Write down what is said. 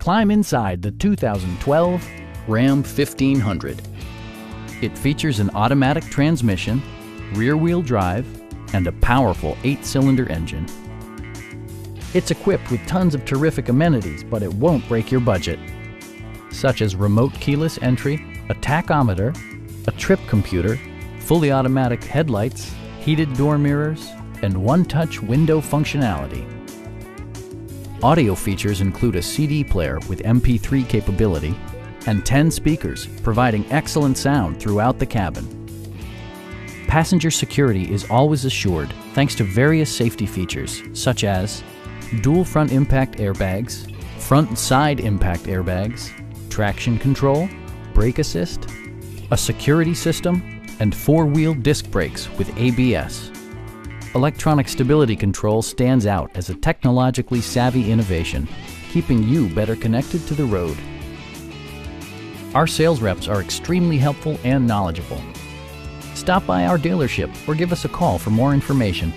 Climb inside the 2012 Ram 1500. It features an automatic transmission, rear-wheel drive, and a powerful 8-cylinder engine. It's equipped with tons of terrific amenities, but it won't break your budget, such as remote keyless entry, a tachometer, a trip computer, fully automatic headlights, heated door mirrors, and one-touch window functionality. Audio features include a CD player with MP3 capability and 10 speakers, providing excellent sound throughout the cabin. Passenger security is always assured thanks to various safety features such as dual front impact airbags, front and side impact airbags, traction control, brake assist, a security system, and four-wheel disc brakes with ABS. Electronic stability control stands out as a technologically savvy innovation, keeping you better connected to the road. Our sales reps are extremely helpful and knowledgeable. Stop by our dealership or give us a call for more information.